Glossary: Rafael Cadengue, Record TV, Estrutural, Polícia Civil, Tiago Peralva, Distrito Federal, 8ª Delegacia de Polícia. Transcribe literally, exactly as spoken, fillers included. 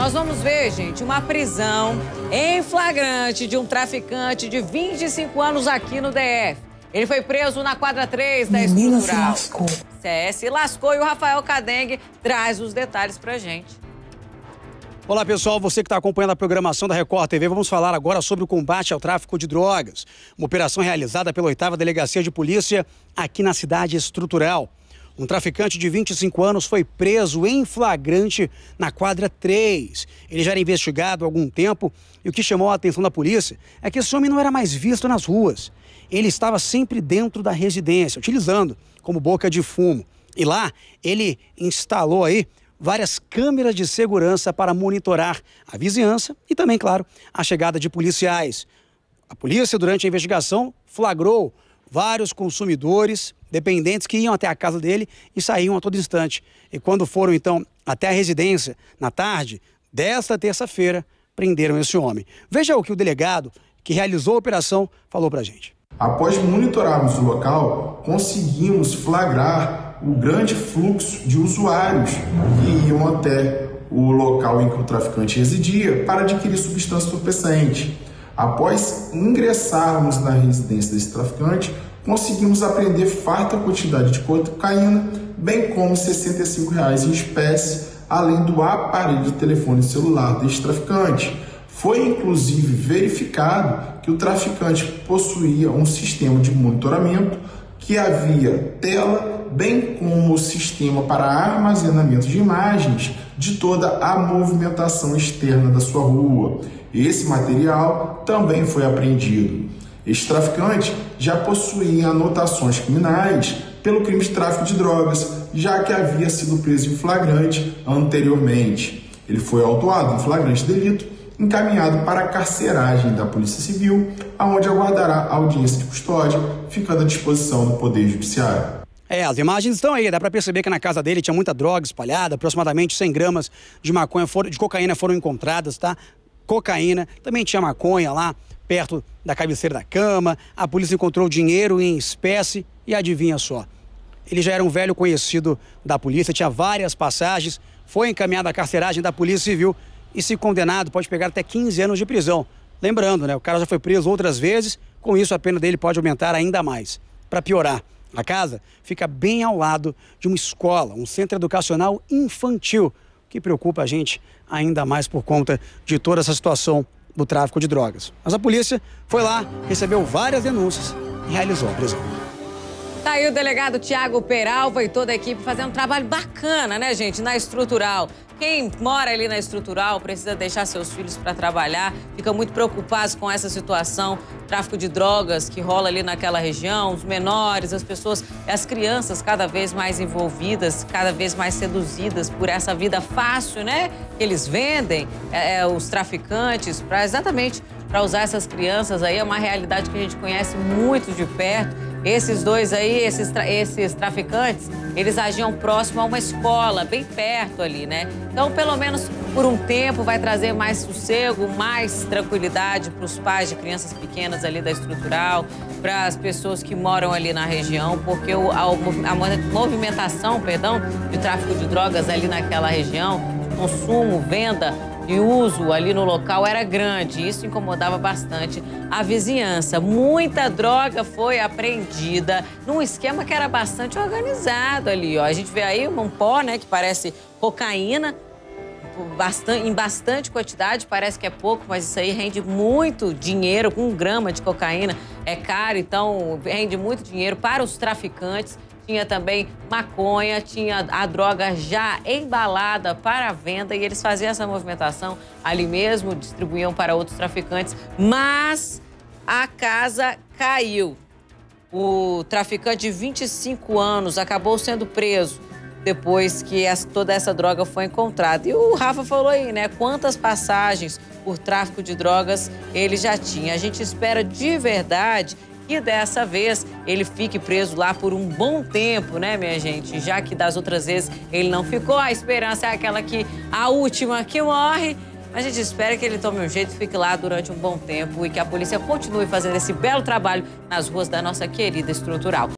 Nós vamos ver, gente, uma prisão em flagrante de um traficante de vinte e cinco anos aqui no D F. Ele foi preso na quadra três da Estrutural. Menina se lascou. É, se lascou, e o Rafael Cadengue traz os detalhes pra gente. Olá, pessoal, você que está acompanhando a programação da Record T V, vamos falar agora sobre o combate ao tráfico de drogas. Uma operação realizada pela oitava Delegacia de Polícia aqui na cidade Estrutural. Um traficante de vinte e cinco anos foi preso em flagrante na quadra três. Ele já era investigado há algum tempo e o que chamou a atenção da polícia é que esse homem não era mais visto nas ruas. Ele estava sempre dentro da residência, utilizando como boca de fumo. E lá ele instalou aí várias câmeras de segurança para monitorar a vizinhança e também, claro, a chegada de policiais. A polícia, durante a investigação, flagrou vários consumidores, dependentes que iam até a casa dele e saíam a todo instante. E quando foram, então, até a residência, na tarde desta terça-feira, prenderam esse homem. Veja o que o delegado que realizou a operação falou pra gente. Após monitorarmos o local, conseguimos flagrar o grande fluxo de usuários que iam até o local em que o traficante residia para adquirir substância estupefaciente. Após ingressarmos na residência desse traficante, conseguimos apreender farta quantidade de cocaína, bem como sessenta e cinco reais em espécie, além do aparelho de telefone celular desse traficante. Foi inclusive verificado que o traficante possuía um sistema de monitoramento que havia tela, bem como o sistema para armazenamento de imagens de toda a movimentação externa da sua rua. Esse material também foi apreendido. Este traficante já possuía anotações criminais pelo crime de tráfico de drogas, já que havia sido preso em flagrante anteriormente. Ele foi autuado em flagrante de delito, encaminhado para a carceragem da Polícia Civil, aonde aguardará a audiência de custódia, ficando à disposição do Poder Judiciário. É, as imagens estão aí, dá pra perceber que na casa dele tinha muita droga espalhada, aproximadamente cem gramas de maconha, de cocaína foram encontradas, tá? Cocaína, também tinha maconha lá, perto da cabeceira da cama, a polícia encontrou dinheiro em espécie e adivinha só, ele já era um velho conhecido da polícia, tinha várias passagens, foi encaminhado à carceragem da Polícia Civil e se condenado pode pegar até quinze anos de prisão. Lembrando, né, o cara já foi preso outras vezes, com isso a pena dele pode aumentar ainda mais. Pra piorar, a casa fica bem ao lado de uma escola, um centro educacional infantil, que preocupa a gente ainda mais por conta de toda essa situação do tráfico de drogas. Mas a polícia foi lá, recebeu várias denúncias e realizou a prisão. Tá aí o delegado Tiago Peralva e toda a equipe fazendo um trabalho bacana, né, gente, na Estrutural. Quem mora ali na Estrutural precisa deixar seus filhos para trabalhar, fica muito preocupado com essa situação, tráfico de drogas que rola ali naquela região, os menores, as pessoas, as crianças cada vez mais envolvidas, cada vez mais seduzidas por essa vida fácil, né? Eles vendem é, os traficantes para exatamente para usar essas crianças aí, é uma realidade que a gente conhece muito de perto. Esses dois aí, esses, tra esses traficantes, eles agiam próximo a uma escola, bem perto ali, né? Então, pelo menos por um tempo, vai trazer mais sossego, mais tranquilidade para os pais de crianças pequenas ali da Estrutural, para as pessoas que moram ali na região, porque o, a, a movimentação, perdão, de tráfico de drogas ali naquela região, consumo, venda e uso ali no local era grande, isso incomodava bastante a vizinhança. Muita droga foi apreendida num esquema que era bastante organizado ali, ó. A gente vê aí um pó, né, que parece cocaína, bastante, em bastante quantidade, parece que é pouco, mas isso aí rende muito dinheiro, um grama de cocaína é caro, então rende muito dinheiro para os traficantes. Tinha também maconha, tinha a droga já embalada para a venda e eles faziam essa movimentação ali mesmo, distribuíam para outros traficantes, mas a casa caiu. O traficante de vinte e cinco anos acabou sendo preso depois que essa, toda essa droga foi encontrada. E o Rafa falou aí, né, quantas passagens por tráfico de drogas ele já tinha. A gente espera de verdade que dessa vez ele fique preso lá por um bom tempo, né, minha gente? Já que das outras vezes ele não ficou, a esperança é aquela que a última que morre. A gente espera que ele tome um jeito, fique lá durante um bom tempo e que a polícia continue fazendo esse belo trabalho nas ruas da nossa querida Estrutural.